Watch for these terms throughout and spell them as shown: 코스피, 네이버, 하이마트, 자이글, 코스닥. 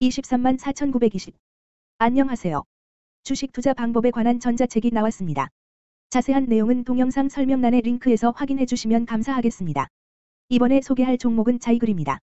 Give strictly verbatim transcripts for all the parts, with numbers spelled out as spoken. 이십삼만 사천구백이십. 안녕하세요. 주식 투자 방법에 관한 전자책이 나왔습니다. 자세한 내용은 동영상 설명란의 링크에서 확인해 주시면 감사하겠습니다. 이번에 소개할 종목은 자이글입니다.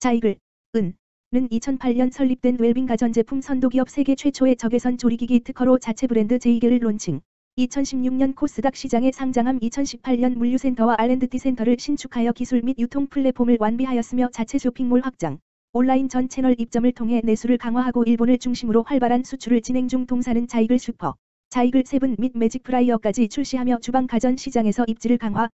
자이글, 은, 는 이천팔 년 설립된 웰빙 가전제품 선도기업 세계 최초의 적외선 조리기기 특허로 자체 브랜드 자이글을 론칭, 이천십육 년 코스닥 시장에 상장함, 이천십팔 년 물류센터와 알앤디 센터를 신축하여 기술 및 유통 플랫폼을 완비하였으며 자체 쇼핑몰 확장, 온라인 전 채널 입점을 통해 내수를 강화하고 일본을 중심으로 활발한 수출을 진행 중. 동사는 자이글 슈퍼, 자이글 세븐 및 매직 프라이어까지 출시하며 주방 가전 시장에서 입지를 강화.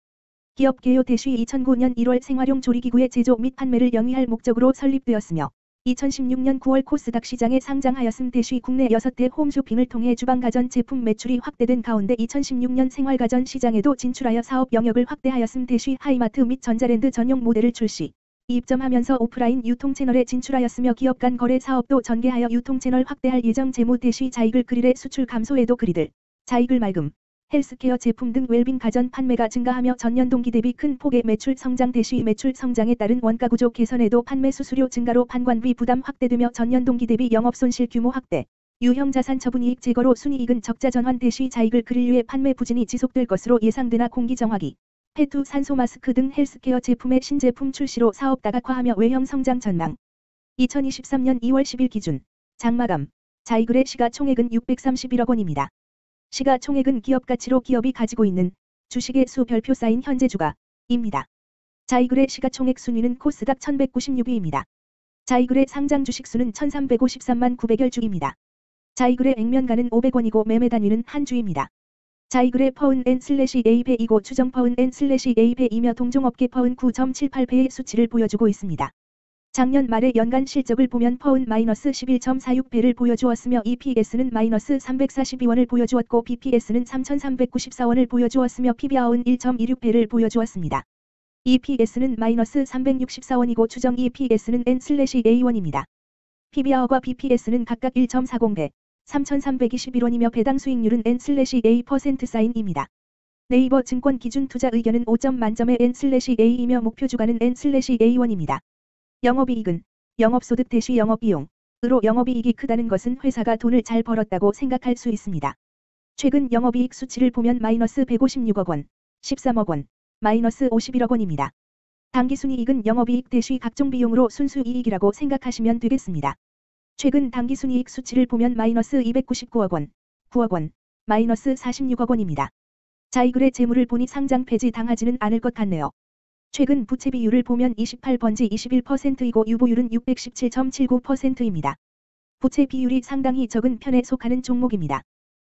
기업 개요 대시 이천구 년 일 월 생활용 조리기구의 제조 및 판매를 영위할 목적으로 설립되었으며 이천십육 년 구 월 코스닥 시장에 상장하였음. 대시 국내 여섯 대 홈쇼핑을 통해 주방 가전 제품 매출이 확대된 가운데 이천십육 년 생활 가전 시장에도 진출하여 사업 영역을 확대하였음. 대시 하이마트 및 전자랜드 전용 모델을 출시, 입점하면서 오프라인 유통 채널에 진출하였으며 기업 간 거래 사업도 전개하여 유통 채널 확대할 예정. 재무 대시 자이글 그릴의 수출 감소에도 그리들, 자이글 맑음, 헬스케어 제품 등 웰빙 가전 판매가 증가하며 전년 동기 대비 큰 폭의 매출 성장. 대시 매출 성장에 따른 원가 구조 개선에도 판매 수수료 증가로 판관비 부담 확대되며 전년 동기 대비 영업 손실 규모 확대, 유형 자산 처분 이익 제거로 순이익은 적자 전환. 대시 자이글 그릴류의 판매 부진이 지속될 것으로 예상되나 공기 정화기, 페투 산소 마스크 등 헬스케어 제품의 신제품 출시로 사업 다각화하며 외형 성장 전망. 이천이십삼 년 이 월 십 일 기준 장마감 자이글의 시가총액은 육백삼십일억 원입니다. 시가총액은 기업가치로 기업이 가지고 있는 주식의 수 별표 쌓인 현재 주가입니다. 자이글의 시가총액 순위는 코스닥 천백구십육 위입니다. 자이글의 상장 주식수는 천삼백오십삼만 구백여 주입니다. 자이글의 액면가는 오백 원이고 매매 단위는 한 주입니다. 자이글의 퍼은 엔 에이 배이고 추정 퍼은 엔 에이 배이며 동종업계 퍼은 구 점 칠팔 배의 수치를 보여주고 있습니다. 작년 말의 연간 실적을 보면 퍼은 마이너스 십일 점 사육 배를 보여주었으며 이피에스는 마이너스 삼백사십이 원을 보여주었고 비피에스는 삼천삼백구십사 원을 보여주었으며 피비알은 일 점 이육 배를 보여주었습니다. 이피에스는 마이너스 삼백육십사 원이고 추정 이피에스는 엔 에이 원입니다. 피비알과 비피에스는 각각 일 점 사공 배, 삼천삼백이십일 원이며 배당 수익률은 엔 에이 퍼센트 사인입니다. 네이버 증권 기준 투자 의견은 오 점 만점에 엔 에이이며 목표 주가는 엔 에이 원입니다. 영업이익은 영업소득 대시 영업비용으로 영업이익이 크다는 것은 회사가 돈을 잘 벌었다고 생각할 수 있습니다. 최근 영업이익 수치를 보면 마이너스 백오십육억 원, 십삼억 원, 마이너스 오십일억 원입니다. 당기순이익은 영업이익 대시 각종 비용으로 순수이익이라고 생각하시면 되겠습니다. 최근 당기순이익 수치를 보면 마이너스 이백구십구억 원, 구억 원, 마이너스 사십육억 원입니다. 자이글의 재물을 보니 상장 폐지 당하지는 않을 것 같네요. 최근 부채 비율을 보면 이십팔 퍼센트 이십일 퍼센트이고 유보율은 육백십칠 점 칠구 퍼센트입니다. 부채 비율이 상당히 적은 편에 속하는 종목입니다.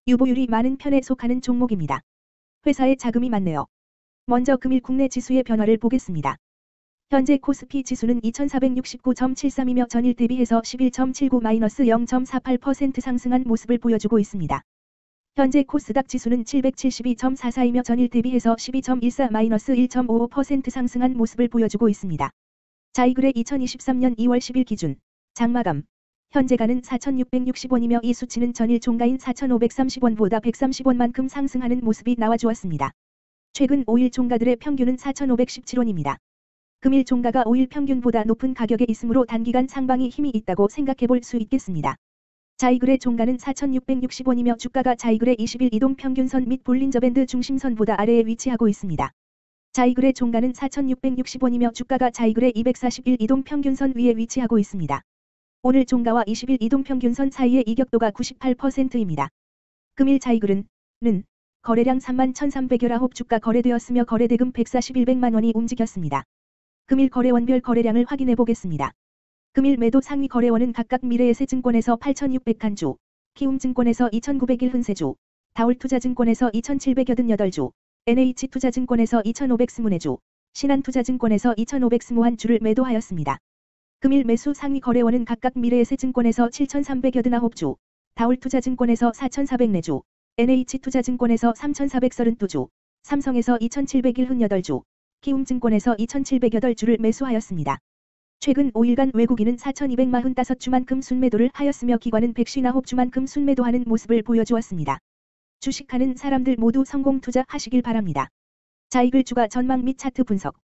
유보율이 많은 편에 속하는 종목입니다. 회사의 자금이 많네요. 먼저 금일 국내 지수의 변화를 보겠습니다. 현재 코스피 지수는 이천사백육십구 점 칠삼이며 전일 대비해서 십일 점 칠구 영 점 사팔 퍼센트 상승한 모습을 보여주고 있습니다. 현재 코스닥 지수는 칠백칠십이 점 사사이며 전일 대비해서 십이 점 일사 일 점 오오 퍼센트 상승한 모습을 보여주고 있습니다. 자이글의 이천이십삼 년 이 월 십 일 기준 장마감 현재가는 사천육백육십 원이며 이 수치는 전일 종가인 사천오백삼십 원보다 백삼십 원만큼 상승하는 모습이 나와주었습니다. 최근 오 일 종가들의 평균은 사천오백십칠 원입니다. 금일 종가가 오 일 평균보다 높은 가격에 있으므로 단기간 상방이 힘이 있다고 생각해볼 수 있겠습니다. 자이글의 종가는 사천육백육십 원이며 주가가 자이글의 이십 일 이동 평균선 및 볼린저밴드 중심선보다 아래에 위치하고 있습니다. 자이글의 종가는 사천육백육십 원이며 주가가 자이글의 이백사십 일 이동 평균선 위에 위치하고 있습니다. 오늘 종가와 이십 일 이동 평균선 사이의 이격도가 구십팔 퍼센트입니다. 금일 자이글은 는 거래량 삼만 천삼백십구 주가 거래되었으며 거래대금 백사십일백만 원이 움직였습니다. 금일 거래원별 거래량을 확인해 보겠습니다. 금일 매도 상위 거래원은 각각 미래에셋증권에서 팔천육백 한 주, 키움증권에서 이천구백일 흔세 주, 다올투자증권에서 이천칠백팔십팔 주, 엔에이치투자증권에서 이천오백이십사 주, 신한투자증권에서 이천오백이십일 주를 매도하였습니다. 금일 매수 상위 거래원은 각각 미래에셋증권에서 칠천삼백팔십구 주, 다올투자증권에서 사천사백사 주, 엔에이치투자증권에서 삼천사백삼십이 주, 삼성에서 이천칠백십팔 주, 키움증권에서 이천칠백팔 주를 매수하였습니다. 최근 오 일간 외국인은 사천이백사십오 주만큼 순매도를 하였으며 기관은 백오십구 주만큼 순매도하는 모습을 보여주었습니다. 주식하는 사람들 모두 성공 투자하시길 바랍니다. 자이글 주가 전망 및 차트 분석.